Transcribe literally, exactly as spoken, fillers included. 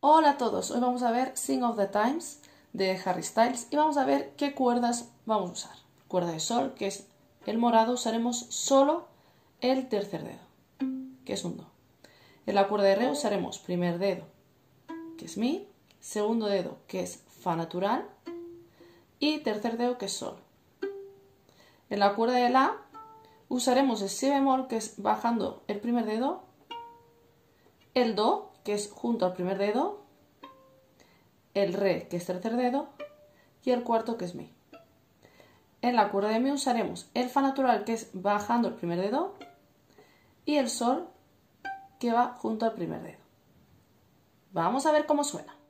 Hola a todos, hoy vamos a ver Sign of the Times de Harry Styles y vamos a ver qué cuerdas vamos a usar. Cuerda de sol, que es el morado, usaremos solo el tercer dedo, que es un do. En la cuerda de re usaremos primer dedo, que es mi, segundo dedo, que es fa natural, y tercer dedo, que es sol. En la cuerda de la usaremos el si bemol, que es bajando el primer dedo, el do, que es junto al primer dedo, el re, que es tercer dedo, y el cuarto, que es mi. En la cuerda de mi usaremos el fa natural, que es bajando el primer dedo, y el sol, que va junto al primer dedo. Vamos a ver cómo suena.